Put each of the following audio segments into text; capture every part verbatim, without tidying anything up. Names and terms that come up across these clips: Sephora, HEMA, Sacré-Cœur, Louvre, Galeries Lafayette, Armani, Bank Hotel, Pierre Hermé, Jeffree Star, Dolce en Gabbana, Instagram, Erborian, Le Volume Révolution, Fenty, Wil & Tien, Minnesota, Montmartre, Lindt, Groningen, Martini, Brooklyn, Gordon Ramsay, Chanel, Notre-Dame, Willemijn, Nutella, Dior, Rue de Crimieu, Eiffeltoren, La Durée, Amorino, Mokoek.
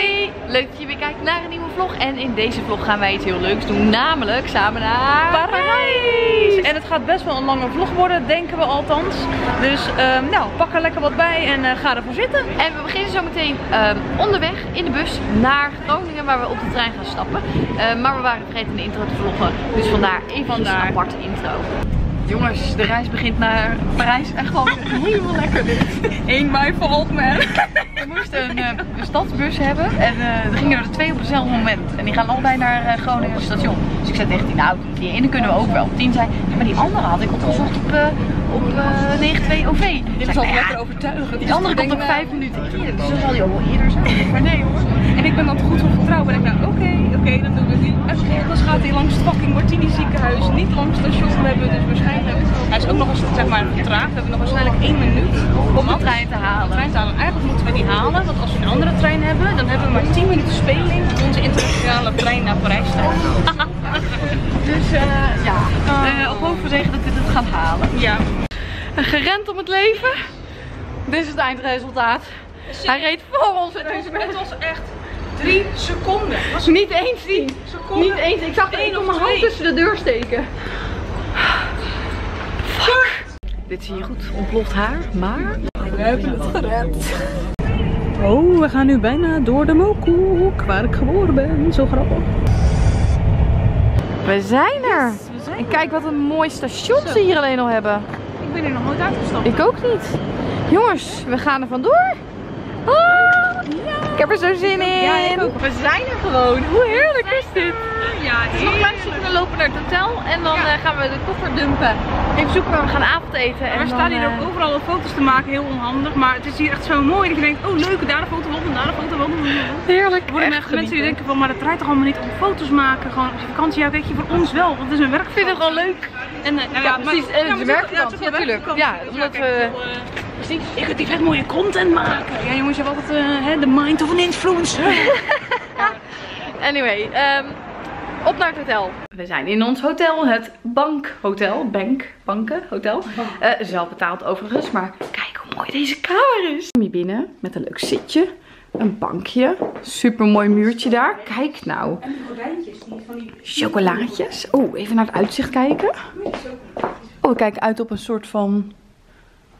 Hoi! Leuk dat je weer kijkt naar een nieuwe vlog. En in deze vlog gaan wij iets heel leuks doen. Namelijk samen naar Parijs! En het gaat best wel een lange vlog worden, denken we althans. Dus um, nou, pak er lekker wat bij en uh, ga ervoor zitten. En we beginnen zo meteen um, onderweg in de bus naar Groningen, waar we op de trein gaan stappen. Uh, maar we waren vergeten de intro te vloggen. Dus vandaar even een aparte intro. Jongens, de reis begint naar Parijs. Echt wel helemaal lekker dit. Eén bij valt me. We moesten een, een stadsbus hebben en uh, er gingen er twee op hetzelfde moment. En die gaan altijd naar uh, Groningen station. Dus ik zat echt in de auto. Die ene kunnen we ook wel op tien zijn. Ja, maar die andere had ik opgezocht op, uh, op uh, negen twee O V. Dit is al lekker overtuigen. Die andere komt op vijf minuten eerder. Dus dat zal die ook wel eerder zijn. Maar nee hoor. En ik ben dan goed op vertrouwen. En ik dacht, oké, oké, dan doen we die. En vervolgens gaat hij langs het fucking Martini ziekenhuis. Niet langs het station hebben, dus waarschijnlijk. Hij is ook nog eens, zeg maar, traag. We hebben nog waarschijnlijk één minuut om de trein te halen. De trein te halen. Eigenlijk moeten we die halen, want als we een andere trein hebben, dan hebben we maar tien minuten speling op onze internationale trein naar Parijs. Dus uh, ja, uh, op hoop zeggen dat dit het gaat halen. Ja. Gerend om het leven. Dit is het eindresultaat. Hij reed voor ons. Het was, het was echt drie seconden. Was niet eens die. Niet eens. Ik zag er één om mijn hand tussen de deur steken. Fuck. Dit zie je goed. Ontploft haar, maar we hebben het gered. Oh, we gaan nu bijna door de Mokoek, waar ik geboren ben. Zo grappig. We zijn er. Yes, we zijn en kijk wat een mooi station ze hier alleen al hebben. Ik ben er nog nooit uitgestapt. Ik ook niet. Jongens, we gaan er vandoor. Oh, ja. Ik heb er zo zin in. Ja, ik ook. We zijn er gewoon. Hoe heerlijk is dit? Ja, het is nog klein stukje. We lopen naar het hotel en dan ja. gaan we de koffer dumpen. Even zoeken waar we gaan avondeten. En we staan hier ook overal om foto's te maken, heel onhandig. Maar het is hier echt zo mooi dat je denkt, oh leuk, daar een foto van, daar een foto van. Heerlijk. Er worden echt mensen genieten. Die denken van, maar dat draait toch allemaal niet om foto's maken. Gewoon op je vakantie, ja, weet je, voor ons wel, want het is een werk. Ik vind het gewoon leuk. En, uh, nou, ja, ja, precies. En het werk natuurlijk. Ja, omdat we... Precies. Ik kunt echt mooie content maken. Ja jongens, je hebt altijd uh, de mind of an influencer. Anyway, um, op naar het hotel. We zijn in ons hotel, het Bank Hotel. Bank, banken, hotel. Uh, zelf betaald overigens, maar kijk hoe mooi deze kamer is. Kom je binnen met een leuk zitje, een bankje, super mooi muurtje daar. Kijk nou. En de gordijntjes, niet van die... Chocolaatjes. Oh, even naar het uitzicht kijken. Oh, we kijken uit op een soort van...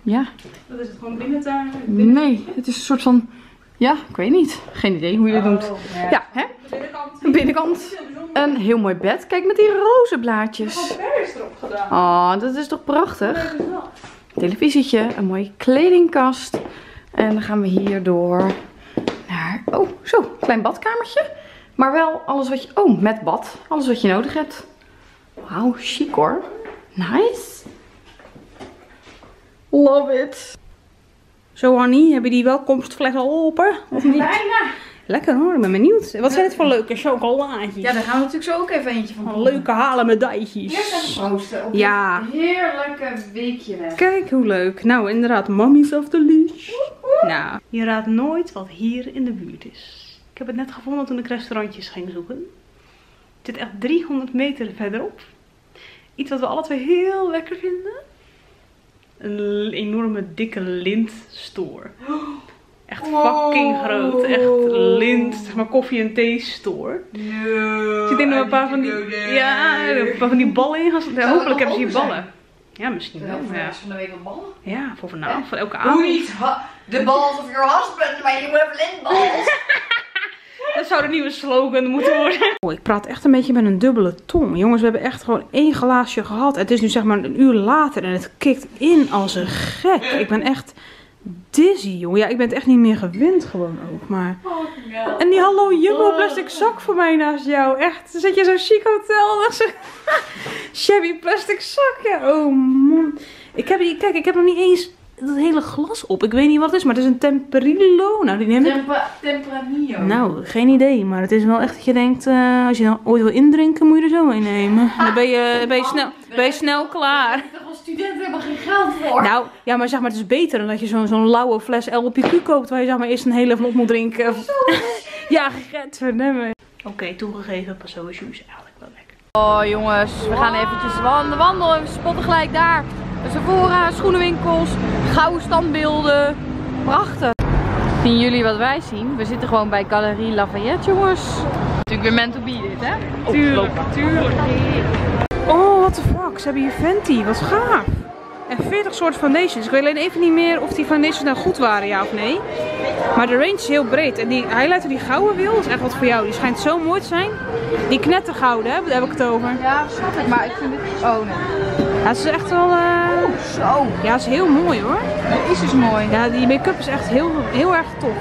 Ja. Dat is het gewoon binnentuin? Binnen. Nee, het is een soort van... Ja, ik weet niet. Geen idee hoe je dit oh, noemt. Ja, ja hè? Binnenkant. Binnenkant. Een heel mooi bed. Kijk met die roze blaadjes. Ik heb al erop gedaan. Oh, dat is toch prachtig? Televisietje, een mooie kledingkast. En dan gaan we hier door naar... Oh, zo. Klein badkamertje. Maar wel alles wat je... Oh, met bad. Alles wat je nodig hebt. Wauw, chic hoor. Nice. Love it. Zo Annie, hebben die welkomstfles al open? Of niet? Bijna. Lekker hoor, ik ben benieuwd. Wat zijn dit voor leuke chocolaatjes? Ja, daar gaan we natuurlijk zo ook even eentje van doen. Leuke halen medailletjes. Eerst even proosten op ja. Een heerlijke weekje weg. Kijk hoe leuk. Nou inderdaad, mommy's of the leash. Nou, je raadt nooit wat hier in de buurt is. Ik heb het net gevonden toen ik restaurantjes ging zoeken. Het zit echt driehonderd meter verderop. Iets wat we alle twee heel lekker vinden. Een enorme dikke Lindt store. Echt fucking wow. groot. Echt Lindt, zeg maar koffie en thee store. No, dus ik denk dat we een paar van die, ja, een paar van die ballen in gaan zetten. Ja, hopelijk hebben ze hier ballen. Zijn? Ja, misschien wel. Voor de rest van de week wat ballen? Ja, voor vanavond, ja. voor elke avond. Hoe niet? The balls of your husband, maar you have Lindt balls. Dat zou de nieuwe slogan moeten worden. Oh, ik praat echt een beetje met een dubbele tong. Jongens, we hebben echt gewoon één glaasje gehad. Het is nu zeg maar een uur later en het kikt in als een gek. Ik ben echt dizzy, jongen. Ja, ik ben het echt niet meer gewend gewoon ook. Maar... En die hallo jumbo plastic zak voor mij naast jou. Echt, dan zit je zo'n chic hotel. Echt zo... Shabby plastic zak. Ja. Oh man. Ik heb, kijk, ik heb nog niet eens... Dat hele glas op. Ik weet niet wat het is, maar het is een temperillo. Nou, die neem ik... Tempa, temperanillo. Nou, geen idee. Maar het is wel echt dat je denkt, uh, als je dan ooit wil indrinken, moet je er zo een nemen. Dan ben je, ben je, snel, ben je snel klaar. Als studenten hebben geen geld voor. Nou, ja, maar zeg maar, het is beter dan dat je zo'n zo'n lauwe fles L P Q koopt, waar je zeg maar eerst een hele van op moet drinken. Ja, getverdamme. Oké, okay, toegegeven, Paso is eigenlijk wel lekker. Oh jongens, we gaan eventjes wandelen, wandelen. We spotten gelijk daar. Sephora, schoenenwinkels, gouden standbeelden. Prachtig. Zien jullie wat wij zien? We zitten gewoon bij Galeries Lafayette, jongens. Natuurlijk weer meant to be dit, hè? Tuurlijk, tuurlijk. Oh, what the fuck. Ze hebben hier Fenty. Wat gaaf. En veertig soorten foundations. Ik weet alleen even niet meer of die foundations nou goed waren, ja of nee. Maar de range is heel breed. En die highlighter, die gouden wiel, is echt wat voor jou. Die schijnt zo mooi te zijn. Die knettergouden, hè? Daar heb ik het over. Ja, dat snap ik. Maar ik vind het... Oh, nee. Ja, het is echt wel... Uh... Oh, zo. Ja, het is heel mooi hoor. Het is dus mooi. Ja, die make-up is echt heel, heel erg tof.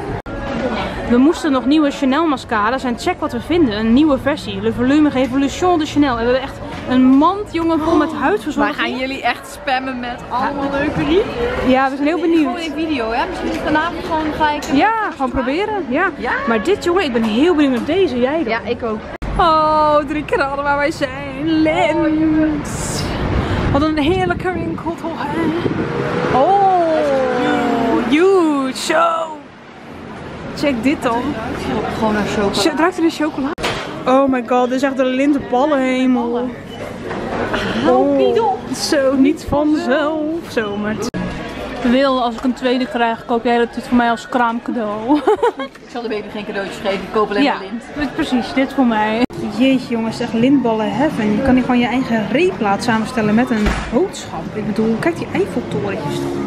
We moesten nog nieuwe Chanel mascara's en check wat we vinden. Een nieuwe versie. Le Volume Révolution de Chanel. En we hebben echt een mand, jongen, vol met huidverzorging. Wij gaan jullie echt spammen met allemaal ja. leuke reviews. Ja, we zijn heel benieuwd. Een goede video, hè? Misschien vanavond gewoon ga ik... Ja, gewoon proberen. Ja. ja. Maar dit, jongen, ik ben heel benieuwd met deze. Jij dan? Ja, ik ook. Oh, drie krallen waar wij zijn. Lens. Wat een heerlijke winkel toch, hè? Oh, huge show! Check dit dan. Gewoon naar chocola. Het ruikt er een chocola. Oh my god, dit is echt de Lindt ballenhemel. Hou niet op! Zo, niet vanzelf. Zo, maar wil, als ik een tweede krijg, koop jij dit voor mij als kraamcadeau. Ik zal de baby geen cadeautjes geven, ik koop alleen maar Lindt. Ja, precies, dit voor mij. Jeetje jongens, echt lintballen heaven. Je kan hier gewoon je eigen reeplaat samenstellen met een boodschap. Ik bedoel, kijk die Eiffeltorentjes dan.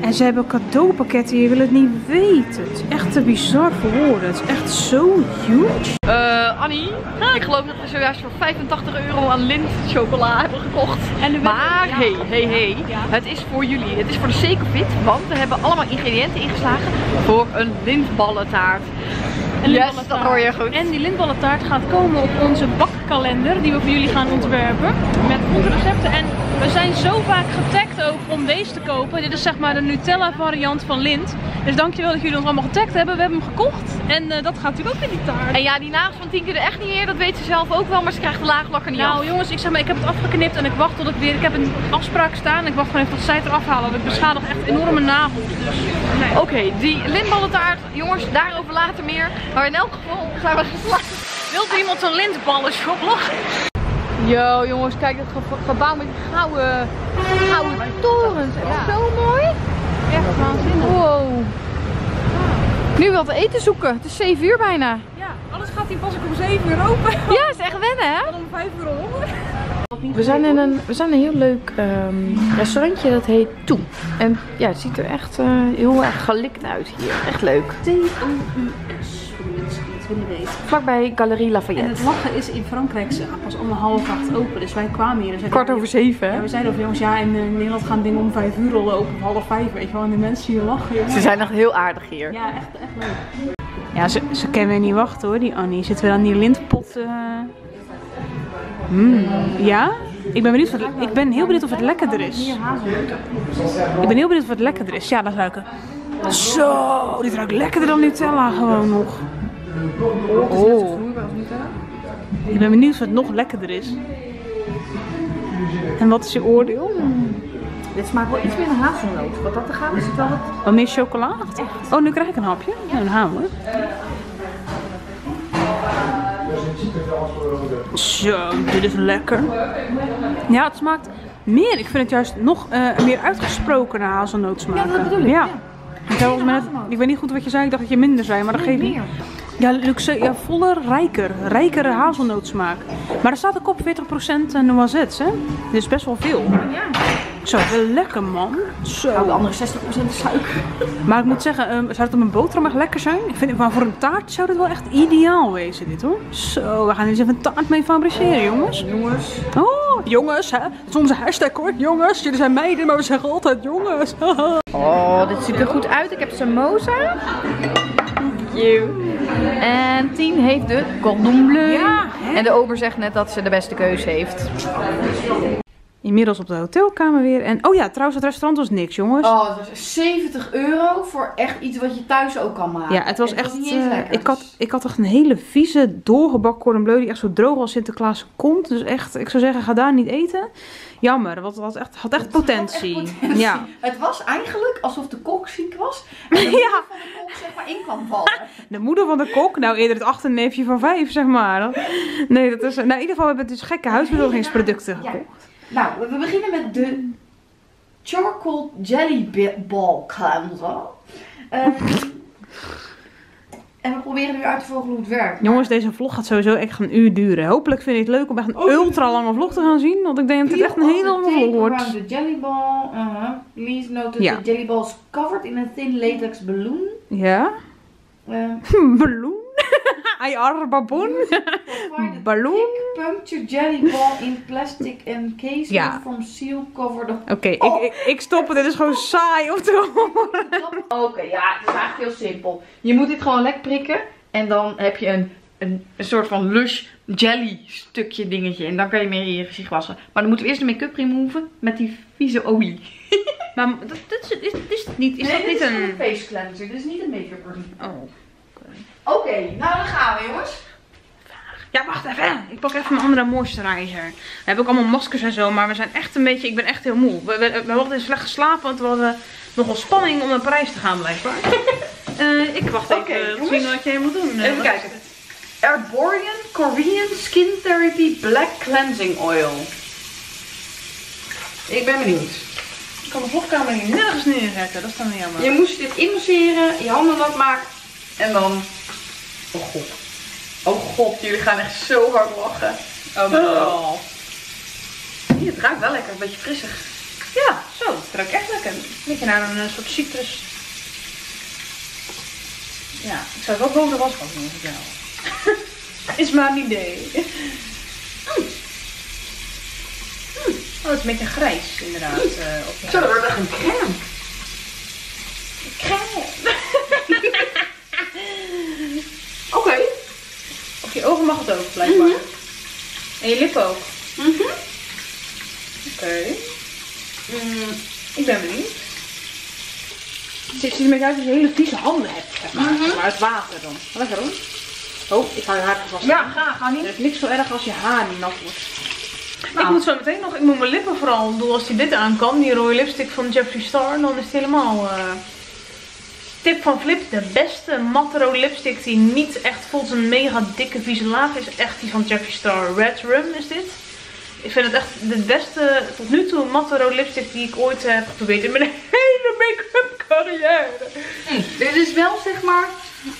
En ze hebben cadeaupakketten, je wil het niet weten. Het is echt te bizar voor woorden. Het is echt zo huge. Uh, Annie, ik geloof dat we zojuist voor vijfentachtig euro aan Lindt chocola hebben gekocht. En de maar hé, hé, hé, het is voor jullie. Het is voor de zekerwit, want we hebben allemaal ingrediënten ingeslagen voor een lintballentaart. En, yes, dat hoor je goed. En die lintballentaart gaat komen op onze bakkalender die we voor jullie gaan ontwerpen. Met onze recepten. En we zijn zo vaak getagd ook om deze te kopen. Dit is zeg maar de Nutella variant van Lindt. Dus dankjewel dat jullie ons allemaal getagd hebben. We hebben hem gekocht. En uh, dat gaat natuurlijk ook in die taart. En ja, die nagels van tien keer er echt niet meer. Dat weet ze zelf ook wel. Maar ze krijgt de laaglakker niet. Nou af. Jongens, ik zeg maar, ik heb het afgeknipt en ik wacht tot ik weer... Ik heb een afspraak staan. Ik wacht gewoon even tot zij het eraf halen. Want ik beschadig echt enorme nagels. Dus, nee. Oké, okay, die lintballentaart. Jongens, daarover later meer. Maar in elk geval zijn we geslaagd. Wilt er iemand een lintballen shoppen? Yo jongens, kijk dat gebouw met die gouden, gouden torens. Ja. Zo mooi. Echt waanzinnig. Wow. Nu wel te eten zoeken. Het is zeven uur bijna. Ja, alles gaat hier pas ook om zeven uur open. Ja, is echt wennen hè. Om vijf uur honger. We zijn in een, we zijn in een heel leuk um, restaurantje dat heet Toe. En ja, het ziet er echt uh, heel erg gelikt uit hier. Echt leuk. T O U S. Vlakbij Galeries Lafayette. En het lachen is in Frankrijk pas om half acht open. Dus wij kwamen hier. Dus kwart over zeven. Ja, we zeiden over jongens, ja, in Nederland gaan dingen om vijf uur rollen open. Of half vijf, weet je wel. En de mensen hier lachen. Jongen. Ze zijn echt heel aardig hier. Ja, echt, echt leuk. Ja, ze, ze kennen weer niet wachten hoor, die Annie. Zitten we dan die lintpot? Uh... Mm. Ja? Ik ben, benieuwd of het, ik ben heel benieuwd of het lekkerder is. Ik ben heel benieuwd of het lekkerder is. Ja, dat ruiken. Zo, dit ruikt lekkerder dan Nutella gewoon nog. Oh. Ik ben benieuwd of het nog lekkerder is. En wat is je oordeel? Mm. Dit smaakt wel iets meer naar hazelnoot. Wat dat te gaan is het wel wat... Wat meer chocola? Echt? Oh, nu krijg ik een hapje. Ja, dan gaan we. Zo, dit is lekker. Ja, het smaakt meer. Ik vind het juist nog uh, meer uitgesproken naar hazelnoot smaken. Ja, dat bedoel ik. Ja. Ja. Met, ik weet niet goed wat je zei. Ik dacht dat je minder zei, maar dat geeft niet. Ja, luxe, ja, voller, rijker. Rijkere hazelnootsmaak. Maar er staat ook op veertig procent noisettes, hè? Dit is best wel veel. Ja. Zo, wel lekker, man. Zo. Nou, de andere zestig procent suiker. Maar ik moet zeggen, um, zou het op een boterham echt lekker zijn? Ik vind, maar voor een taart zou dit wel echt ideaal wezen, dit hoor. Zo, we gaan er eens even een taart mee fabriceren, jongens. Jongens. Oh, jongens, hè. Dat is onze hashtag, hoor. Jongens, jullie zijn meiden, maar we zeggen altijd jongens. Oh, dit ziet er goed uit. Ik heb samosa. En tien heeft de Cordon Bleu. Ja, en de ober zegt net dat ze de beste keuze heeft. Inmiddels op de hotelkamer weer. En oh ja, trouwens, het restaurant was niks, jongens. Oh, dat was zeventig euro voor echt iets wat je thuis ook kan maken. Ja, het was en echt. Het was uh, ik, had, ik had echt een hele vieze, doorgebakken Cordon Bleu die echt zo droog als Sinterklaas komt. Dus echt, ik zou zeggen, ga daar niet eten. Jammer, want het had echt, had echt het potentie. Had echt potentie. Ja. Het was eigenlijk alsof de kok ziek was en de moeder ja. van de kok zeg maar in kwam vallen. De moeder van de kok? Nou, eerder het achterneefje van vijf, zeg maar. Nee, dat is... Nou, in ieder geval hebben we dus gekke huisbezorgingsproducten ja. gekocht. Nou, we beginnen met de Charcoal Jelly Ball Candle. Uh, En we proberen nu uit te volgen hoe het werkt. Jongens, deze vlog gaat sowieso echt een uur duren. Hopelijk vind je het leuk om echt een oh, ultra lange vlog te gaan zien. Want ik denk dat het echt een hele lange vlog wordt. De jellyball. Uh-huh. Please note that ja. the jellyball is covered in a thin latex balloon. Ja. Uh, balloon? I are baboon. Balloon. Puncture jellyball in plastic encasement ja. from seal covered. Oké, okay, oh, ik, ik stop het. Dit is gewoon saai om te horen. Oké, okay, ja, het is eigenlijk heel simpel. Je moet dit gewoon lek prikken en dan heb je een, een, een soort van lush jelly stukje dingetje. En dan kan je meer in je gezicht wassen. Maar dan moeten we eerst de make-up removen met die vieze olie. Maar dat, dat is, is, is niet, is nee, dat dit niet is een face cleanser. Dit is niet een make-up remover. Oh. Oké, okay, nou dan gaan we jongens. Ja, wacht even. Ik pak even mijn andere moisturizer. We hebben ook allemaal maskers en zo, maar we zijn echt een beetje, ik ben echt heel moe. We, we, we hadden slecht geslapen, want we hadden nogal spanning om naar Parijs te gaan blijkbaar. uh, ik wacht okay, even, jongens. Zien wat jij moet doen. Even kijken. Erborian Korean Skin Therapy Black Cleansing Oil. Ik ben benieuwd. Ik kan de vlogkamer hier nergens neerzetten, dat is dan jammer. Je moest dit inmasseren, je handen nat maken en dan... Oh god. Oh god, jullie gaan echt zo hard lachen. Oh my god. Hier, het ruikt wel lekker, een beetje frissig. Ja, zo, het ruikt echt lekker. Een beetje naar een soort citrus. Ja, ik zou wel boven de wasbak doen. Ja. Is maar een idee. Mm. Mm. Oh, het is een beetje grijs inderdaad. Mm. Uh, op zo, dat wordt echt een crème. Een crème. Oké. Okay. Of je ogen mag het ook, blijkbaar. Mm-hmm. En je lippen ook. Mm-hmm. Oké. Okay. Mm, ik ben benieuwd. Het ziet er een beetje uit dat je hele vieze handen hebt, zeg maar. Mm-hmm. Maar het water dan. Lekker hoor. Oh, ik hou je haar vast. Ja, ga, ga niet. Er is niks zo erg als je haar niet nat wordt. Nou. Ik moet zo meteen nog, ik moet mijn lippen vooral doen als die dit aan kan. Die rode lipstick van Jeffree Star, dan is het helemaal... Uh... Tip van Flip, de beste matte rode lipstick die niet echt voelt een mega dikke vieze laag is echt die van Jeffree Star. Red Rum is dit. Ik vind het echt de beste tot nu toe matte rode lipstick die ik ooit heb geprobeerd in mijn hele make-up carrière. Mm, dit is wel zeg maar,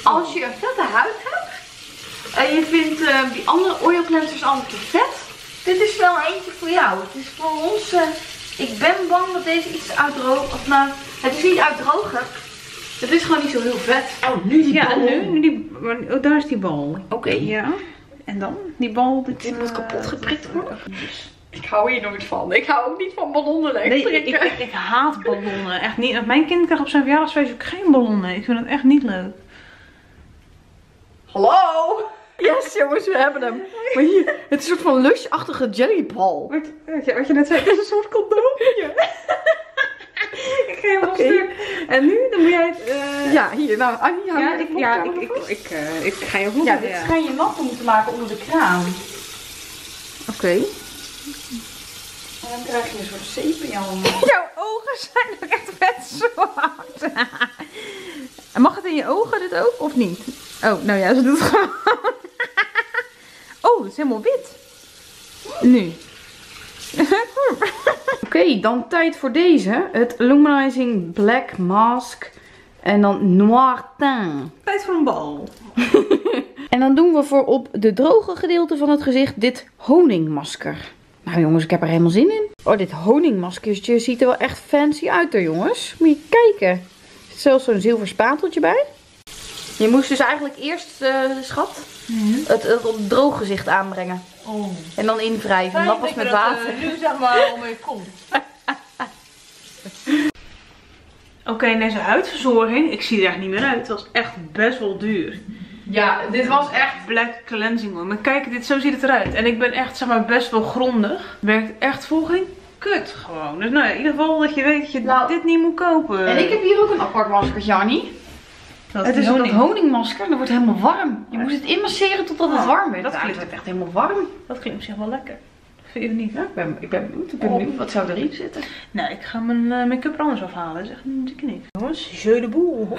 als je een vette huid hebt en je vindt uh, die andere oil cleansers allemaal te vet, dit is wel eentje voor jou. Het is voor ons, uh, ik ben bang dat deze iets uitdroogt, of nou, het is niet uitdrogen. Het is gewoon niet zo heel vet. Oh, nu die ja, bal. Ja, nu, nu die, oh, daar is die bal. Oké. Okay. Ja. En dan? Die bal. Dit, dit uh, moet kapot geprikt worden. Ik hou hier nooit van. Ik hou ook niet van ballonnen leeg nee, prikken. Ik, ik, ik haat ballonnen. Echt niet. Mijn kind krijgt op zijn verjaardagsfeest ook geen ballonnen. Ik vind het echt niet leuk. Hallo? Yes, jongens, we hebben hem. Maar hier, het is een soort van lush-achtige jellybal. Wat, wat je net zei, het is een soort condoompje. Ik ga helemaal okay. stuk. En nu, dan moet jij het... Uh... Ja, hier. Nou, Annie, ja, ja, ik, ja ik, ik, ik, uh, ik ga je vloggen. Ja, dit ga je natten moeten maken onder de kraan. Oké. Okay. En dan krijg je een soort zeep in je handen. Jouw ogen zijn ook echt vet zwart. En mag het in je ogen dit ook, of niet? Oh, nou ja, ze doet het gewoon. Oh, het is helemaal wit. Mm. Nu. Oké, okay, dan tijd voor deze. Het Luminizing Black Mask. En dan Noir Teint. Tijd voor een bal. En dan doen we voor op de droge gedeelte van het gezicht dit honingmasker. Nou jongens, ik heb er helemaal zin in. Oh, dit honingmaskertje ziet er wel echt fancy uit hoor jongens. Moet je kijken. Er zit zelfs zo'n zilver spateltje bij. Je moest dus eigenlijk eerst, uh, schat, mm-hmm. het, het op het droog gezicht aanbrengen. Oh. En dan invrijven. Dat was met water. Uh, nu zeg maar om je komt. Oké, okay, deze huidverzorging. Ik zie er echt niet meer uit. Het was echt best wel duur. Ja, dit was echt black cleansing oil. Maar kijk, dit, zo ziet het eruit. En ik ben echt zeg maar best wel grondig. Werkt echt volging. Kut gewoon. Dus nou, in ieder geval dat je weet dat je nou, dit niet moet kopen. En ik heb hier ook een apart maskertje, Annie. Dat het is honing. Dat honingmasker, dat wordt helemaal warm. Je ja. moet het inmasseren totdat het oh, warm wordt. Dat klinkt echt helemaal warm. Dat klinkt op zich wel lekker. Vind je het niet? Ja, ik ben, ik ben benieuwd. Ik ben benieuwd. Wat zou erin zitten? Nou, ik ga mijn uh, make-up er anders afhalen. Dat is echt natuurlijk niet. Jongens, jeu de boel.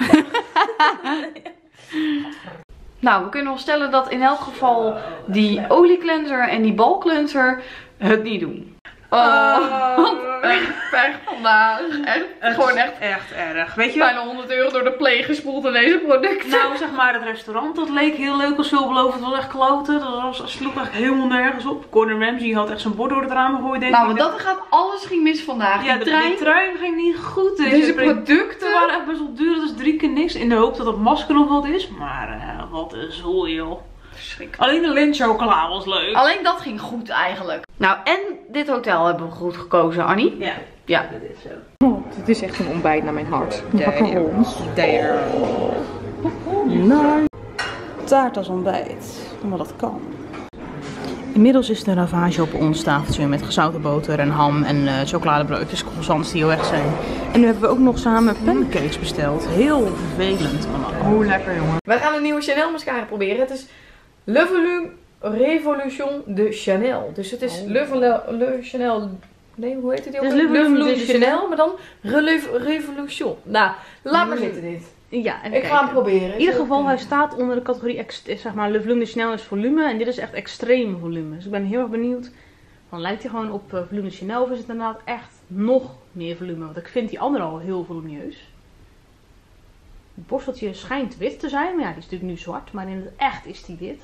Nou, we kunnen wel stellen dat in elk geval die oliecleanser en die balcleanser het niet doen. Oh, wat een pech vandaag. Echt, het gewoon echt, echt erg. Weet je, bijna honderd euro door de pleeg gespoeld in deze producten. Nou, zeg maar, het restaurant, dat leek heel leuk als veelbelovend. Het was echt kloten. Dat was, sloeg echt helemaal nergens op. Gordon Ramsay had echt zijn bord door het raam gegooid. Nou, maar dat gaat, alles ging mis vandaag. Ja, die, de, trein, die trein ging niet goed. Deze, deze producten waren echt best wel duur. Dat is drie keer niks. In de hoop dat het masker nog wat is. Maar uh, wat een zooi, joh. Alleen de Lindt chocola was leuk. Alleen dat ging goed eigenlijk. Nou, en dit hotel hebben we goed gekozen, Annie. Ja. Ja. Dit is zo. Oh, dit is echt een ontbijt naar mijn hart. Macarons. Daar. Taart als ontbijt. Maar dat kan. Inmiddels is de ravage op ons tafeltje met gezouten boter en ham en uh, chocoladebroodjes, croissants die heel erg zijn. En nu hebben we ook nog samen pancakes besteld. Heel vervelend. Maar oh, lekker jongen. Wij gaan een nieuwe Chanel mascara proberen. Het is Le Volume Révolution de Chanel. Dus het is oh. Le Volume Chanel. Nee, hoe heet het ook? Dus Le Volume de Chanel, Chanel, maar dan Releve Revolution. Nou, laat maar zitten dit. Ja, en ik ga hem proberen. In ieder geval, hij staat onder de categorie, zeg maar, Le Volume de Chanel is volume. En dit is echt extreem volume. Dus ik ben heel erg benieuwd. Dan lijkt hij gewoon op uh, Volume de Chanel of is het inderdaad echt nog meer volume? Want ik vind die andere al heel volumineus. Het borsteltje schijnt wit te zijn. Maar ja, die is natuurlijk nu zwart. Maar in het echt is die wit.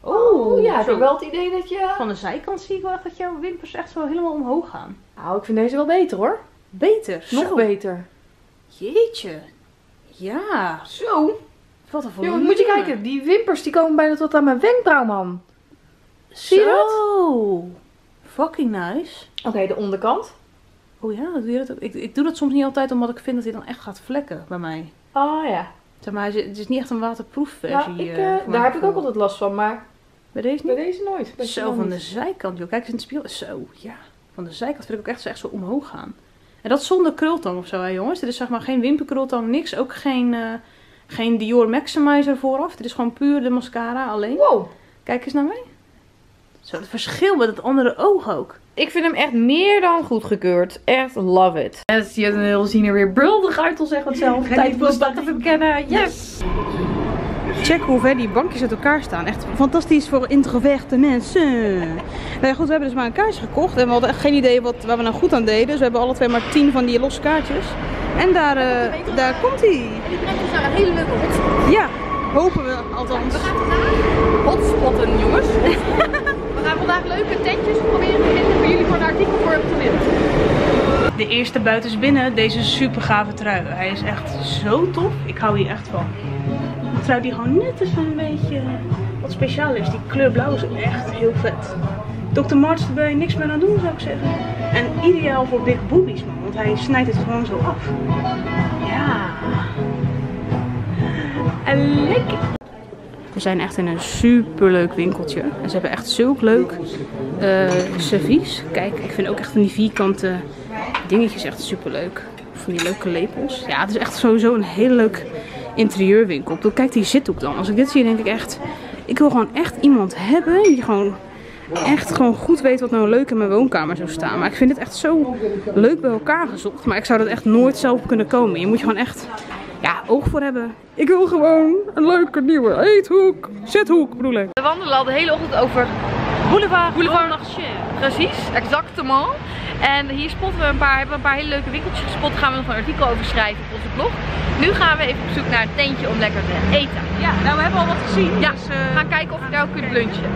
Oh, oh ja, ik heb wel het idee dat je... Van de zijkant zie ik wel echt dat jouw wimpers echt zo helemaal omhoog gaan. Nou, ik vind deze wel beter hoor. Beter? Nog zo. Beter. Jeetje. Ja. Zo. Wat een volume. Moet je kijken, die wimpers die komen bijna tot aan mijn wenkbrauw, man. Zie je dat? Fucking nice. Oké, okay, de onderkant. Oh ja, doe je dat ook? Ik, ik doe dat soms niet altijd omdat ik vind dat hij dan echt gaat vlekken bij mij. Oh ja. Zeg maar, het is niet echt een waterproof versie. Nou, ik, uh, daar heb ik ook altijd last van, maar bij deze, niet? Bij deze nooit. Bij zo, van niet. De zijkant, joh. Kijk eens in de spiegel. Zo, ja. Van de zijkant vind ik ook echt zo, echt zo omhoog gaan. En dat zonder krultang of zo, hè jongens. Dit is zeg maar geen wimperkrultang, niks. Ook geen, uh, geen Dior Maximizer vooraf. Dit is gewoon puur de mascara alleen. Wow. Kijk eens naar mij. Zo, het verschil met het andere oog ook. Ik vind hem echt meer dan goedgekeurd. Echt love it. En het ziet er heel zien er weer bruldig uit, al zeg wat zelf. Tijd voor dat te verkennen. Yes! Check hoe ver die bankjes uit elkaar staan. Echt fantastisch voor introverte mensen. Nou ja, goed, we hebben dus maar een kaartje gekocht. En we hadden echt geen idee wat, waar we nou goed aan deden. Dus we hebben alle twee maar tien van die losse kaartjes. En daar, uh, daar komt hij. En die brengt ons naar een hele leuke hotspot. Ja, hopen we althans. We gaan vandaag hotspotten, jongens. We gaan vandaag leuke tentjes proberen te vinden voor jullie voor een artikel voor op de Lindt. De eerste buitens binnen, deze super gave trui. Hij is echt zo tof. Ik hou hier echt van. Een trui die gewoon net even een beetje wat speciaal is. Die kleur blauw is echt heel vet. dokter Martens erbij, niks meer aan doen zou ik zeggen. En ideaal voor big boobies man, want hij snijdt het gewoon zo af. Ja. En lekker. We zijn echt in een superleuk winkeltje. En ze hebben echt zulk leuk uh, servies. Kijk, ik vind ook echt van die vierkante dingetjes echt superleuk. Van die leuke lepels. Ja, het is echt sowieso een heel leuk interieurwinkel. Kijk die zithoek dan. Als ik dit zie, denk ik echt... Ik wil gewoon echt iemand hebben die gewoon echt gewoon goed weet wat nou leuk in mijn woonkamer zou staan. Maar ik vind het echt zo leuk bij elkaar gezocht. Maar ik zou dat echt nooit zelf kunnen komen. Je moet je gewoon echt... Ja, oog voor hebben. Ik wil gewoon een leuke nieuwe eethoek, zithoek bedoel ik. We wandelen al de hele ochtend over Boulevard, Boulevard Marché. Precies, exactement. En hier spotten we een paar, hebben we een paar hele leuke winkeltjes gespot. Daar gaan we nog een artikel over schrijven op onze blog. Nu gaan we even op zoek naar een tentje om lekker te eten. Ja, nou we hebben al wat gezien. Ja, dus, uh, we gaan kijken of je daar ook kunt lunchen.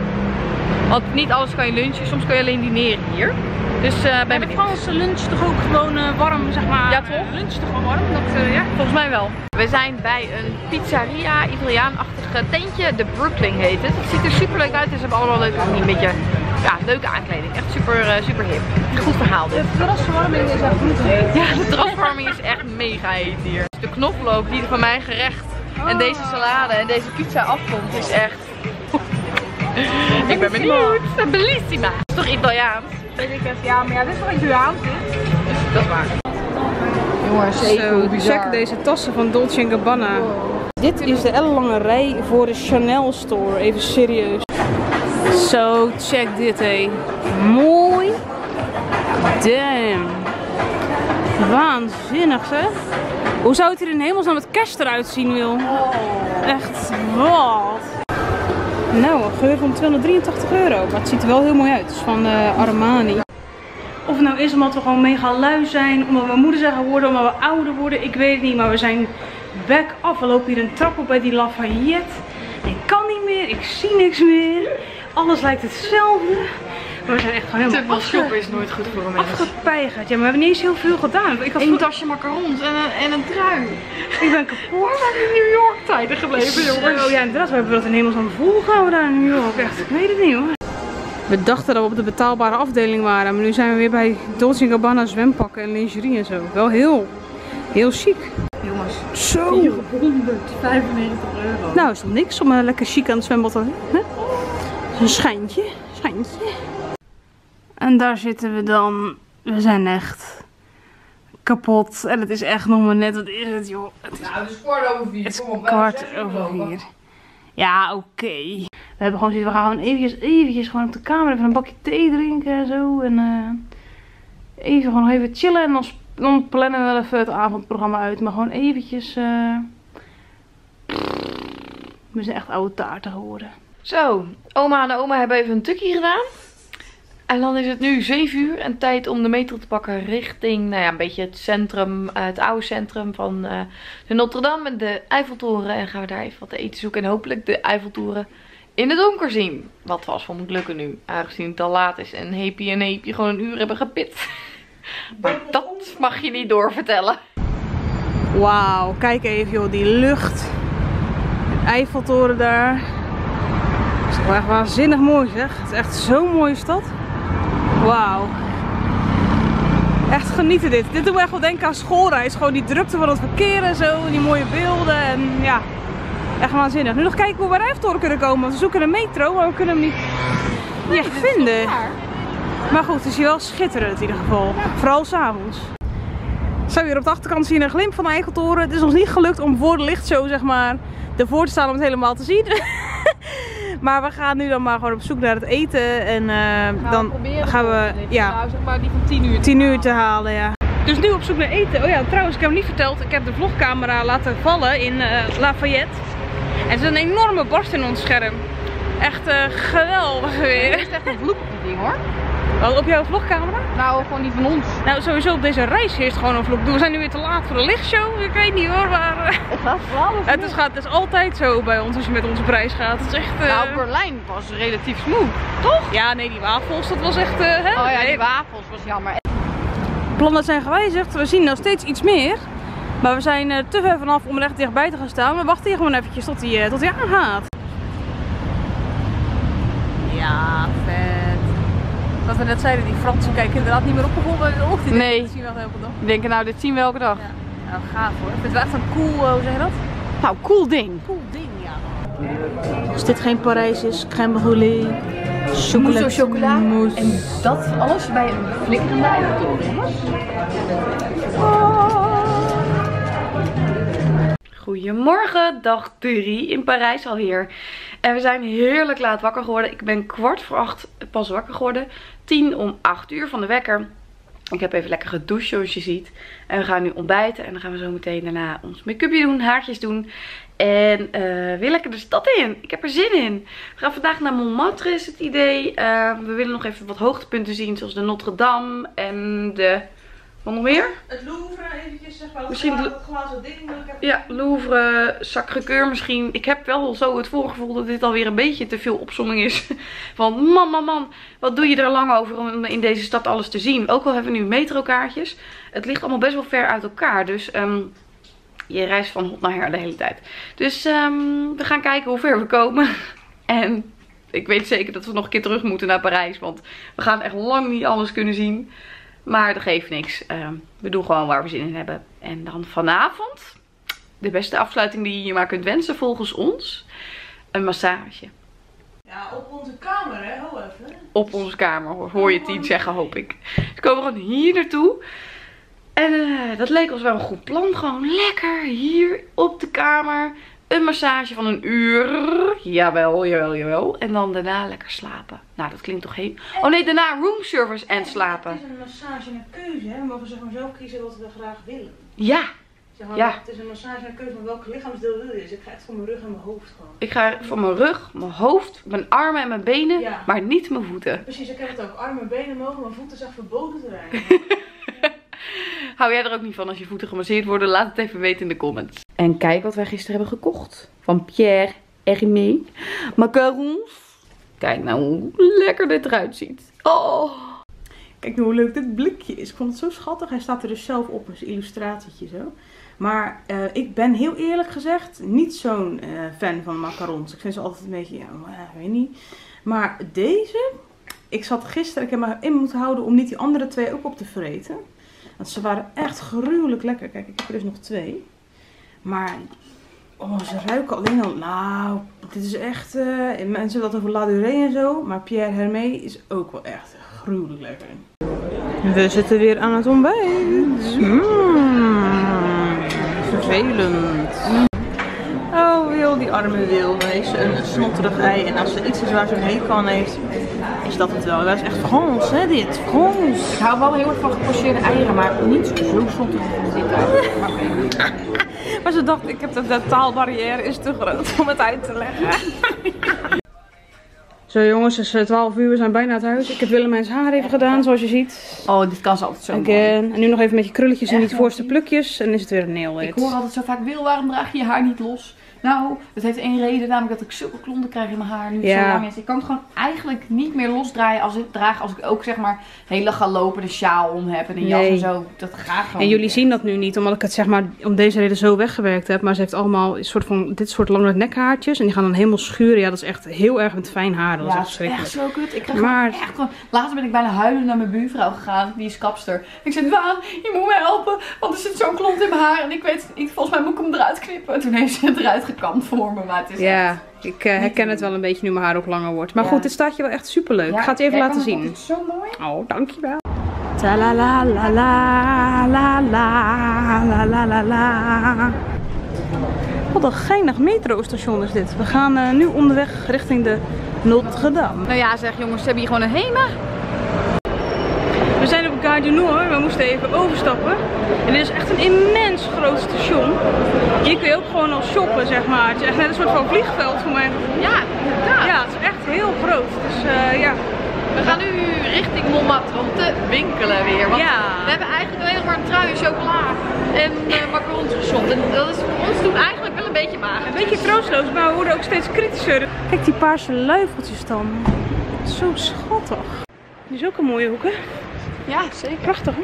Want niet alles kan je lunchen, soms kun je alleen dineren hier. Dus uh, bij de Franse lunch toch ook gewoon uh, warm, zeg maar. Ja, toch? Lunch toch wel warm? Dat, uh, ja. Volgens mij wel. We zijn bij een pizzeria, Italiaanachtig tentje. De Brooklyn heet het. Het ziet er super leuk uit en ze hebben allemaal leuk een beetje ja, leuke aankleding. Echt super, uh, super hip. Goed verhaal dit. De terrasverwarming is echt goed heet. Ja, de terrasverwarming is echt mega heet hier. De knoflook die van mijn gerecht en deze salade en deze pizza afkomt is echt... Ik ben benieuwd. Bellissima. Het is toch Italiaans? Weet ik het. Ja, maar ja, dit is toch Italiaans, dit? Dus dat is waar. Jongens, zo, check deze tassen van Dolce en Gabbana. Wow. Dit is de ellenlange rij voor de Chanel store. Even serieus. Zo, so, check dit, hé. Mooi. Damn. Waanzinnig, zeg. Hoe zou het hier in hemelsnaam met kerst eruit zien, Wil? Oh. Echt, wat? Nou, een geur van tweehonderddrieëntachtig euro. Maar het ziet er wel heel mooi uit. Het is van uh, Armani. nou is, omdat we gewoon mega lui zijn, omdat we moeder zijn geworden, omdat we ouder worden, ik weet het niet, maar we zijn back af. We lopen hier een trap op bij die Lafayette. Ik kan niet meer, ik zie niks meer, alles lijkt hetzelfde. Maar we zijn echt gewoon helemaal afge... shoppen is nooit goed voor een mens. Afgepeigerd. Ja, maar we hebben niet eens heel veel gedaan. Ik had een tasje macarons en een, en een trui. Ik ben kapot. We zijn in New York tijden gebleven, jongens. Oh ja, inderdaad. We hebben dat in hemelsnaam vol gaan we daar in New York. Echt, ik weet het niet hoor. We dachten dat we op de betaalbare afdeling waren, maar nu zijn we weer bij Dolce en Gabbana zwempakken en lingerie en zo. Wel heel, heel chic. Jongens, zo. honderdvijfennegentig euro. Nou, is toch niks om uh, lekker chic aan het zwembad te hebben? Een schijntje, schijntje. En daar zitten we dan. We zijn echt kapot. En het is echt nog maar net, wat is het joh. Het is, nou, het is kwart over vier. Het is kwart over vier. Ja, oké. Okay. We hebben gewoon zoiets, we gaan gewoon eventjes, eventjes gewoon op de kamer even een bakje thee drinken en zo. En uh, even gewoon even chillen. En dan, dan plannen we wel even het avondprogramma uit. Maar gewoon eventjes. Uh, we zijn echt oude taarten geworden. Zo, oma en oma hebben even een tukkie gedaan. En dan is het nu zeven uur en tijd om de metro te pakken richting, nou ja, een beetje het centrum, uh, het oude centrum van uh, de Notre-Dame en de Eiffeltoren. En gaan we daar even wat te eten zoeken en hopelijk de Eiffeltoren in het donker zien. Wat vast wel moet lukken nu, aangezien het al laat is en Heepie en Heepie gewoon een uur hebben gepit. Maar dat mag je niet doorvertellen. Wauw, kijk even joh, die lucht. De Eiffeltoren daar. Het is echt waanzinnig mooi zeg. Het is echt zo'n mooie stad. Wauw. Echt genieten dit. Dit doet me echt wel denken aan schoolreis. Gewoon die drukte van het verkeer en zo. En die mooie beelden. En ja, echt waanzinnig. Nu nog kijken hoe we bij de Eiffeltoren kunnen komen. Want we zoeken een metro, maar we kunnen hem niet, niet echt vinden. Maar goed, het is hier wel schitterend in ieder geval. Ja. Vooral s'avonds. Zo, hier op de achterkant zien we een glimp van de Eiffeltoren. Het is ons niet gelukt om voor de lichtshow, zeg maar, ervoor te staan om het helemaal te zien. Maar we gaan nu dan maar gewoon op zoek naar het eten en uh, gaan dan we gaan we ja, nou, zeg maar die van tien uur tien uur te halen. Ja. Dus nu op zoek naar eten. Oh ja, trouwens, ik heb hem niet verteld. Ik heb de vlogcamera laten vallen in uh, Lafayette. En er is een enorme barst in ons scherm. Echt uh, geweldig weer. Het is echt een vloek op die ding hoor. Wat, op jouw vlogcamera? Nou, gewoon niet van ons. Nou, sowieso op deze reis heerst gewoon een vlog. We zijn nu weer te laat voor de lichtshow. Ik weet niet hoor, maar... Het gaat wel. Het is, gaat, het is altijd zo bij ons als je met onze prijs gaat. Het is echt... Uh... Nou, Berlijn was relatief smooth, toch? Ja, nee, die wafels, dat was echt... Uh, hè? Oh ja, die wafels was jammer. Plannen zijn gewijzigd. We zien nou steeds iets meer. Maar we zijn uh, te ver vanaf om er echt dichtbij te gaan staan. We wachten hier gewoon eventjes tot hij uh, tot hij aangaat. Ja, vet. Wat we net zeiden, die Fransen kijken inderdaad niet meer opgevonden bij de ochtend. Nee. Dat zien we elke dag. Die denken nou, dit zien we elke dag. Ja. Nou, gaaf hoor. Vind je wel echt een cool, uh, hoe zeg je dat? Nou, cool ding. Cool ding, ja. Als dit geen Parijs is, crème brûlée, chocola, chocola. En dat alles bij een flikkerende Eiffeltoren. Goedemorgen, dag drie in Parijs alweer. En we zijn heerlijk laat wakker geworden. Ik ben kwart voor acht pas wakker geworden. Tien om acht uur van de wekker. Ik heb even lekker gedoucht zoals je ziet. En we gaan nu ontbijten. En dan gaan we zo meteen daarna ons make-upje doen, haartjes doen. En uh, weer lekker de stad in. Ik heb er zin in. We gaan vandaag naar Montmartre is het idee. Uh, we willen nog even wat hoogtepunten zien. Zoals de Notre-Dame en de... Wat nog meer? Het Louvre eventjes, zeg maar. Misschien het glazen ding. Maar ik heb... Ja, Louvre, Sacré-Cœur misschien. Ik heb wel zo het voorgevoel dat dit alweer een beetje te veel opzomming is. Want man, man, man, wat doe je er lang over om in deze stad alles te zien? Ook al hebben we nu metrokaartjes. Het ligt allemaal best wel ver uit elkaar. Dus um, je reist van hot naar her de hele tijd. Dus um, we gaan kijken hoe ver we komen. En ik weet zeker dat we nog een keer terug moeten naar Parijs. Want we gaan echt lang niet alles kunnen zien. Maar dat geeft niks. Uh, we doen gewoon waar we zin in hebben. En dan vanavond. De beste afsluiting die je maar kunt wensen volgens ons. Een massage. Ja, op onze kamer hè. Ho, even. Op onze kamer hoor, hoor je het niet zeggen hoop ik. Dus komen we gewoon hier naartoe. En uh, dat leek ons wel een goed plan. Gewoon lekker hier op de kamer. Een massage van een uur. Jawel, jawel, jawel. En dan daarna lekker slapen. Nou, dat klinkt toch heen. Oh nee, daarna roomservice en slapen. Het is een massage en een keuze, hè. We mogen ze gewoon zelf kiezen wat we graag willen. Ja. Zeg maar, ja. Het is een massage en keuze van welk lichaamsdeel wil je. Dus ik ga echt voor mijn rug en mijn hoofd gewoon. Ik ga voor mijn rug, mijn hoofd, mijn armen en mijn benen, ja. Maar niet mijn voeten. Precies, ik heb het ook. Armen en benen mogen, mijn voeten is echt verboden terrein. Hou jij er ook niet van als je voeten gemasseerd worden? Laat het even weten in de comments. En kijk wat wij gisteren hebben gekocht. Van Pierre Hermé. Macarons. Kijk nou hoe lekker dit eruit ziet. Oh. Kijk nou hoe leuk dit blikje is. Ik vond het zo schattig. Hij staat er dus zelf op als illustratietje zo. Maar uh, ik ben heel eerlijk gezegd niet zo'n uh, fan van macarons. Ik vind ze altijd een beetje, ja, maar, weet niet. Maar deze, ik zat gisteren, ik heb me in moeten houden om niet die andere twee ook op te vreten. Want ze waren echt gruwelijk lekker. Kijk, ik heb er dus nog twee. Maar oh, ze ruiken alleen al. Nou, dit is echt. Uh, mensen hebben dat over La Durée en zo. Maar Pierre Hermé is ook wel echt gruwelijk lekker. We zitten weer aan het ontbijt. Mm, vervelend. Oh, wil die arme wil. Heeft een snotterig ei. En als ze iets is waar ze mee kan heeft. Is dat het wel. Dat is echt Frans, hè dit. Frans. Ik hou wel heel erg van gepocheerde eieren, maar niet zo zondig als dit uit. Maar ze dacht, ik heb de, de taalbarrière is te groot om het uit te leggen. Zo jongens, het is twaalf uur, we zijn bijna uit huis. Ik heb Willemijns haar even gedaan, zoals je ziet. Oh, dit kan ze altijd zo Again. Mooi. En nu nog even met je krulletjes en die voorste plukjes. En is het weer een nail. Ik hoor altijd zo vaak, Wil, waarom draag je je haar niet los? Nou, het heeft één reden, namelijk dat ik zulke klonten krijg in mijn haar nu ja. Zo lang is. Ik kan het gewoon eigenlijk niet meer losdraaien als ik draag, als ik ook zeg maar hele galopende sjaal om heb en een jas nee. En zo. Dat gaat gewoon. En jullie zien dat nu niet, omdat ik het zeg maar om deze reden zo weggewerkt heb. Maar ze heeft allemaal een soort van dit soort lange nekhaartjes en die gaan dan helemaal schuren. Ja, dat is echt heel erg met fijn haar. Dat ja, is echt schrikkelijk. Echt zo kut. Ik krijg maar... echt gewoon... Laatst ben ik bijna huilen naar mijn buurvrouw gegaan, die is kapster. Ik zei, Waan, je moet mij helpen, want er zit zo'n klont in mijn haar en ik weet niet, volgens mij moet ik hem eruit knippen. En toen heeft ze het eruit gekampt voor me, maar het is ja, ik uh, herken het wel een beetje nu mijn haar ook langer wordt. Maar ja. Goed, dit staartje wel echt super leuk. Ja, ik ga het even laten het zien. Het is zo mooi. Oh, dankjewel. Ta la la la la la la la la la. Wat een geinig metrostation is dit. We gaan uh, nu onderweg richting de Notre-Dame. Nou ja, zeg jongens, ze hebben hier gewoon een HEMA. We zijn op Gare du Nord, we moesten even overstappen. En dit is echt een immens groot station. Hier kun je ook gewoon al shoppen, zeg maar. Het is echt net een soort van vliegveld voor mij. Ja, inderdaad. Ja, het is echt heel groot. Dus uh, ja. We gaan nu richting Montmartre om te winkelen weer. Want ja. We hebben eigenlijk alleen nog maar een trui en chocola en uh, macarons gezond. En dat is voor ons toen eigenlijk wel een beetje mager. Een beetje troostloos, maar we worden ook steeds kritischer. Kijk die paarse luifeltjes dan. Zo schattig. Die is ook een mooie hoek, hè? Ja, zeker. Prachtig, hè?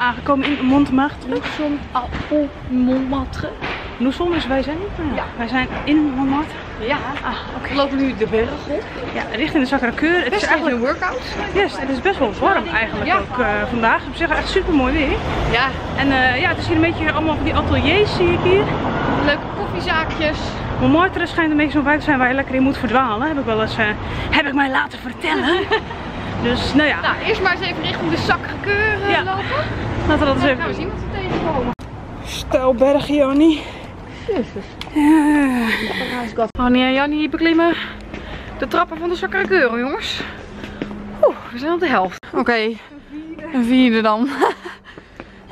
Aangekomen in Montmartre. Nous sommes Montmartre. Nous sommes, dus wij zijn niet. Ja. Wij zijn in Montmartre. Ja. Ah, okay. We lopen nu de berg op. Ja, richting de Sacré-Cœur. Het is eigenlijk een workout. Yes, het is best wel warm eigenlijk ja. Ook uh, vandaag. Het is echt, echt super mooi weer. Ja. En uh, ja, het is hier een beetje allemaal van die ateliers zie ik hier. Leuke koffiezaakjes. Montmartre schijnt een beetje zo'n wijk te zijn waar je lekker in moet verdwalen. Heb ik wel eens, uh, heb ik mij laten vertellen. Dus, nou ja. Nou, eerst maar eens even richting de Sacré-Cœur uh, ja. Lopen. Laten we dat eens even gaan we zien wat we tegenkomen. Stijlberg, Jannie. Jezus. Ja. Annie en Jannie beklimmen de trappen van de Sacré-Cœur, jongens. Oeh, we zijn op de helft. Oké, okay. Een vierde dan.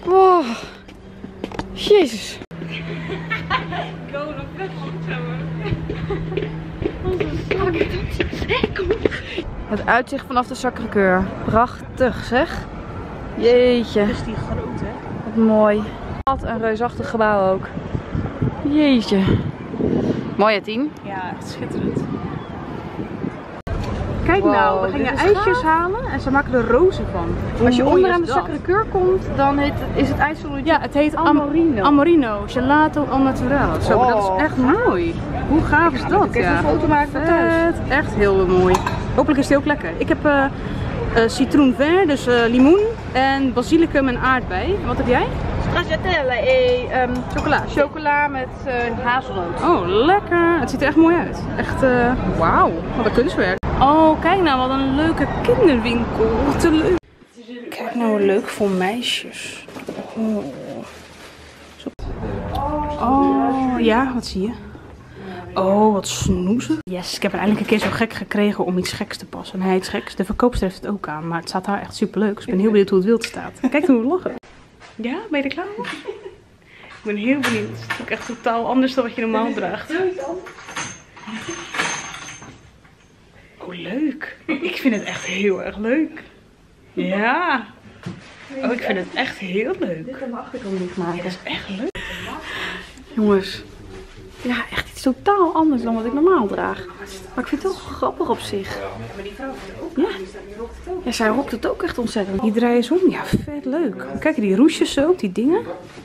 Wow. Jezus. Het uitzicht vanaf de Sacré-Cœur. Prachtig zeg. Jeetje. Is die groot hè? Wat mooi. Wat een reusachtig gebouw ook. Jeetje. Mooi hè Tien? Ja, echt schitterend. Kijk wow, nou, we gingen eitjes gaaf. Halen en ze maken er rozen van. Hoe als je onderaan de Sacré-Cœur komt, dan heet, is het ijsseltje. Ja, het heet Amorino. Am Amorino, gelato al naturale. Zo, wow. Dat is echt mooi. Hoe gaaf is dat? Ik heb ja. Een foto maken van thuis. Echt heel mooi. Hopelijk is het heel lekker. Ik heb uh, uh, citroen vert, dus uh, limoen en basilicum en aardbei. En wat heb jij? Stracciatella en um, chocola. Chocola met uh, hazelnoot. Oh, lekker. Het ziet er echt mooi uit. Echt, uh, wauw. Wat een kunstwerk. Oh, kijk nou, wat een leuke kinderwinkel. Wat een leuk. Kijk nou, leuk voor meisjes. Oh. Oh, ja, wat zie je? Oh, wat snoezen. Yes, ik heb er eindelijk een keer zo gek gekregen om iets geks te passen. En hij iets geks. De verkoopster heeft het ook aan, maar het staat daar echt superleuk. Dus ik ben heel benieuwd hoe het wild staat. Kijk hoe we lachen. Ja, ben je er klaar voor? Ik ben heel benieuwd. Het is ook echt totaal anders dan wat je normaal draagt. Oh, leuk. Ik vind het echt heel erg leuk. Ja. Oh, ik vind het echt heel leuk. Dit kan mijn achterkant niet maken. Ja, dat is echt leuk. Jongens. Ja, echt iets totaal anders dan wat ik normaal draag. Maar ik vind het wel grappig op zich. Maar die vrouw ook. Ja. Ja, zij rokt het ook echt ontzettend. Die draai eens om. Ja, vet leuk. Kijk, die roesjes zo, die dingen.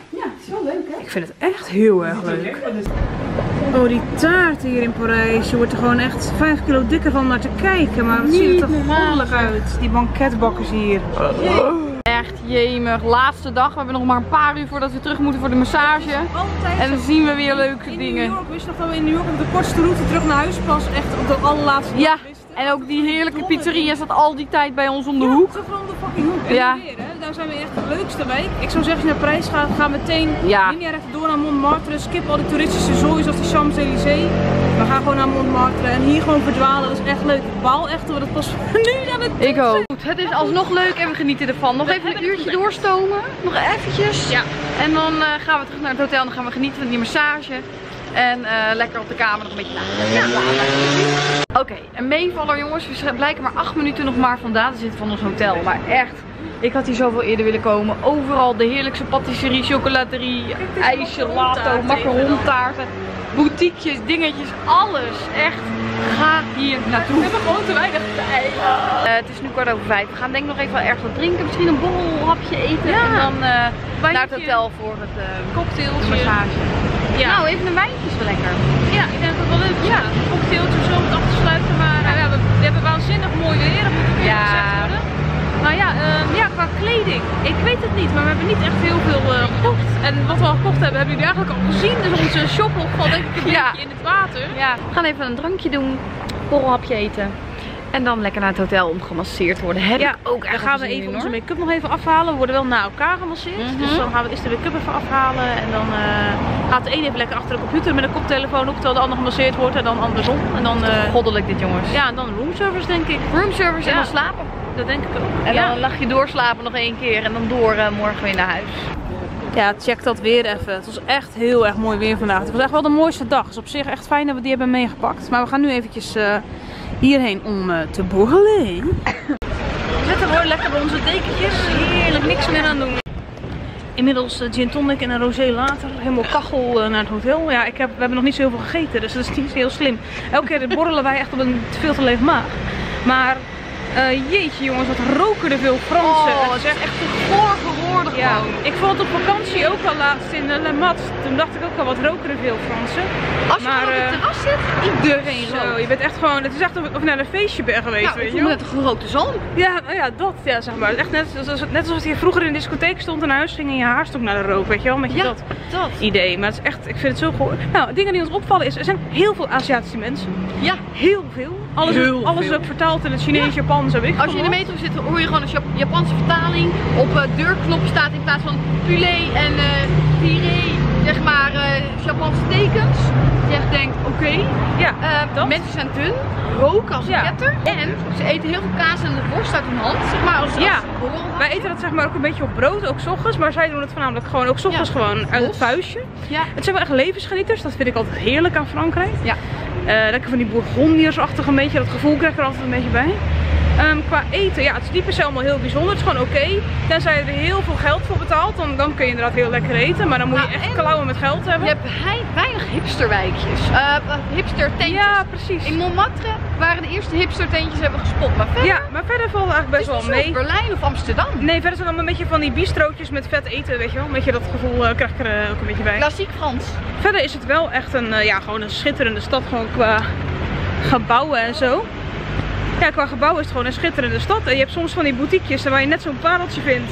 Ja, het is wel leuk, hè? Ik vind het echt heel erg leuk. Oh, die taart hier in Parijs. Je wordt er gewoon echt vijf kilo dikker van naar te kijken. Maar het ziet er vollig uit. Die banketbakkers hier. Oh. Echt jemig, laatste dag. We hebben nog maar een paar uur voordat we terug moeten voor de massage. Altijd. En dan zien we weer leuke in dingen. In New York, wist je nog wel, in New York op de kortste route terug naar huis pas echt op de allerlaatste dag. Ja, en ook die heerlijke pizzeria staat al die tijd bij ons om de ja, hoek. Ja, om de fucking hoek. En ja. Weer, hè? Daar zijn we echt de leukste wijk. Ik zou zeggen, als je naar Parijs gaat, ga meteen ja. linea recht door naar Montmartre. Skip al die toeristische zoiets als de Champs-Élysées. We gaan gewoon naar Montmartre en hier gewoon verdwalen. Dat is echt leuk. Ik baal echt dat we dat pas nu aan het doen. Ik ook. Goed, het is alsnog leuk en we genieten ervan. Nog we even een uurtje doorstomen. Nog eventjes. Ja. En dan uh, gaan we terug naar het hotel en dan gaan we genieten van die massage. En uh, lekker op de kamer nog een beetje laten. Ja. Oké, okay, een meevaller jongens. We blijken maar acht minuten nog maar vandaan te zitten van ons hotel. Maar echt, ik had hier zoveel eerder willen komen. Overal de heerlijkste patisserie, chocolaterie, ijsje, lato, macarontaarten. Boutiquejes, dingetjes, alles. Echt, ga hier naartoe. We hebben gewoon te weinig tijd. Uh, het is nu kwart over vijf. We gaan denk ik nog even wel ergens wat drinken. Misschien een borrelhapje eten. Ja. En dan uh, naar het hotel voor het uh, cocktailtje. Massage. Ja. Nou, even een wijntje is wel lekker. Ja, ik denk dat het wel leuk is. Ja. Ja. Een cocktailtje zo om het af te sluiten. Maar ja. Ja, we, hebben, we hebben waanzinnig mooi weer. Dat moet weer gezet worden. Nou ja, uh, ja, qua kleding. Ik weet het niet, maar we hebben niet echt heel veel uh, gekocht. En wat we al gekocht hebben, hebben jullie eigenlijk al gezien. Dus onze shophok valt denk ik een beetje ja. in het water. Ja. We gaan even een drankje doen, borrelhapje eten. En dan lekker naar het hotel om gemasseerd te worden. Heb ja, ook echt. Dan gaan we even in, onze make-up nog even afhalen. We worden wel na elkaar gemasseerd. Mm-hmm. Dus dan gaan we eerst de make-up even afhalen. En dan uh, gaat de een even lekker achter de computer met een koptelefoon op. Terwijl de ander gemasseerd wordt en dan andersom. En dan, uh, goddelijk dit jongens. Ja, en dan roomservice denk ik. Roomservice ja. en dan slapen. Dat denk ik ook. En ja. dan lag je doorslapen nog één keer en dan door uh, morgen weer naar huis. Ja, check dat weer even. Het was echt heel erg mooi weer vandaag. Het was echt wel de mooiste dag. Het is op zich echt fijn dat we die hebben meegepakt. Maar we gaan nu eventjes uh, hierheen om uh, te borrelen. We zitten gewoon lekker bij onze dekentjes. Heerlijk, niks meer aan doen. Inmiddels uh, gin tonic en een rosé later. Helemaal kachel uh, naar het hotel. Ja, ik heb, we hebben nog niet zo heel veel gegeten, dus dat is niet heel slim. Elke keer borrelen wij echt op een veel te leeg maag. Maar... Uh, jeetje jongens, wat roken er veel Fransen. Oh, het is echt goor verwoordig ja. gewoon. Ik vond het op vakantie ook al laatst in Le Mat. Toen dacht ik ook al, wat roken er veel Fransen. Als je maar, op het terras zit, iedereen dus zo. Je bent echt gewoon, het is echt of ik naar een feestje ben geweest. Ja, ik voel me net een gerookte zon. Ja, nou ja, dat ja, zeg maar. Echt net, net alsof je vroeger in de discotheek stond en naar huis ging en je haar stonk naar de rook. Weet je wel, met je ja, dat, dat idee. Maar het is echt, ik vind het zo goor. Nou, dingen die ons opvallen is, er zijn heel veel Aziatische mensen. Ja, heel veel. Alles, heel alles veel. Ook vertaald in het Chinees, ja. Japans. Heb ik Als je in de metro zit, hoor je gewoon een Japanse vertaling. Op uh, deurknopje staat in plaats van puree en uh, puree, zeg maar, uh, Japanse tekens. Je echt denkt, oké, okay, ja, uh, mensen zijn dun, roken als ja. ketter. En ze eten heel veel kaas en de worst uit hun hand, zeg maar, als, ja. als borrelhapje. Wij eten dat zeg maar ook een beetje op brood, ook 's ochtends. Maar zij doen het voornamelijk gewoon ook 's ochtends ja. gewoon uit het vuistje. Ja. Het zijn wel echt levensgenieters, dat vind ik altijd heerlijk aan Frankrijk. Ja. Uh, lekker van die bourgondiersachtig een beetje, dat gevoel krijg ik er altijd een beetje bij. Um, qua eten, ja, het type is allemaal heel bijzonder, het is gewoon oké. Okay. Tenzij je er heel veel geld voor betaalt, dan, dan kun je inderdaad heel lekker eten, maar dan moet nou, je echt klauwen met geld hebben. Je hebt weinig hipsterwijkjes, uh, hipstertentjes. Ja, precies. In Montmartre waren de eerste hipstertentjes hebben gespot, maar verder... Ja, maar verder valt eigenlijk best wel mee. Berlijn of Amsterdam? Nee, verder zijn allemaal een beetje van die bistrootjes met vet eten, weet je wel. Een beetje dat gevoel uh, krijg ik er uh, ook een beetje bij. Klassiek Frans. Verder is het wel echt een, uh, ja, gewoon een schitterende stad, gewoon qua gebouwen en zo. Ja, qua gebouw is het gewoon een schitterende stad. En je hebt soms van die boutiquejes waar je net zo'n pareltje vindt.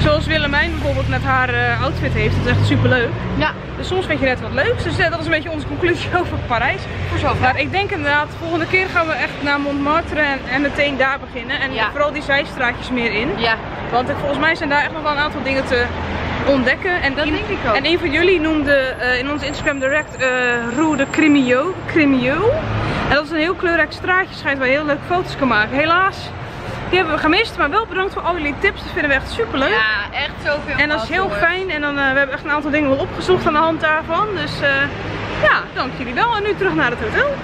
Zoals Willemijn bijvoorbeeld met haar uh, outfit heeft. Dat is echt superleuk. Ja. Dus soms vind je net wat leuks. Dus ja, dat is een beetje onze conclusie over Parijs. Voor zover. Maar ik denk inderdaad, de volgende keer gaan we echt naar Montmartre en, en meteen daar beginnen. En ja. vooral die zijstraatjes meer in. Ja. Want ik, volgens mij zijn daar echt nog wel een aantal dingen te ontdekken. En dat denk ik ook. En een van jullie noemde uh, in ons Instagram direct uh, Rue de Crimieu. Crimieu. En dat is een heel kleurrijk straatje, schijnt waar je heel leuke foto's kan maken. Helaas die hebben we gemist, maar wel bedankt voor al jullie tips. Dat vinden we echt super leuk. Ja, echt zoveel. En dat is heel fijn. En dan, uh, we hebben echt een aantal dingen wel opgezocht aan de hand daarvan. Dus uh, ja, dank jullie wel. En nu terug naar het hotel.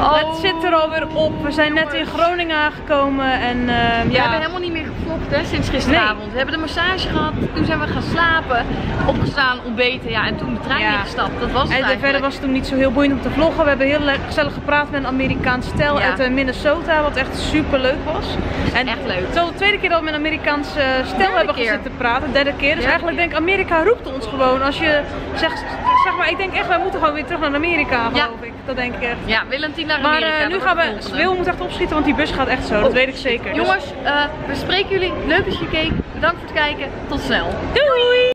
Oh, het zit er alweer op. We zijn net in Groningen aangekomen. En, uh, ja. We hebben helemaal niet meer gevlogd hè, sinds gisteravond. Nee. We hebben de massage gehad, toen zijn we gaan slapen, opgestaan, ontbeten ja, en toen de trein ja. ingestapt. Dat was het en eigenlijk. Verder was het toen niet zo heel boeiend om te vloggen. We hebben heel gezellig gepraat met een Amerikaans stel ja. uit Minnesota, wat echt super leuk was. En echt leuk. Het was de tweede keer dat we met een Amerikaans stel derde hebben keer. gezitten praten. De derde keer. Dus derde eigenlijk keer. denk ik, Amerika roept ons gewoon. Als je zegt, zeg maar, ik denk echt, wij moeten gewoon weer terug naar Amerika, geloof ja. ik. Dat denk ik echt. Ja, Willem tien naar Amerika. Maar uh, nu gaan we, Wil moet echt opschieten, want die bus gaat echt zo. Oh, dat weet ik zeker. Jongens, uh, we spreken jullie. Leuk dat je keek. Bedankt voor het kijken. Tot snel. Doei!